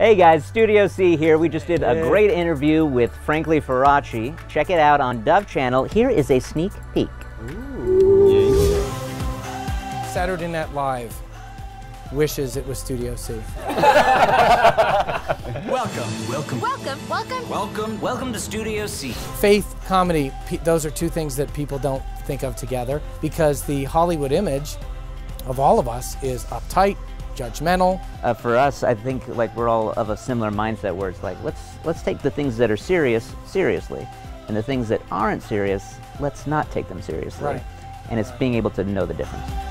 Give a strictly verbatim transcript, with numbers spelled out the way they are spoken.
Hey guys, Studio C here. We just did a great interview with Frankly Faraci. Check it out on Dove Channel. Here is a sneak peek. Ooh. Yeah. Saturday Night Live wishes it was Studio C. Welcome, welcome, welcome, welcome, welcome, welcome to Studio C. Faith, comedy, those are two things that people don't think of together because the Hollywood image of all of us is uptight, judgmental. Uh, for us, I think like we're all of a similar mindset where it's like, let's let's take the things that are serious seriously, and the things that aren't serious, let's not take them seriously. Right. And it's being able to know the difference.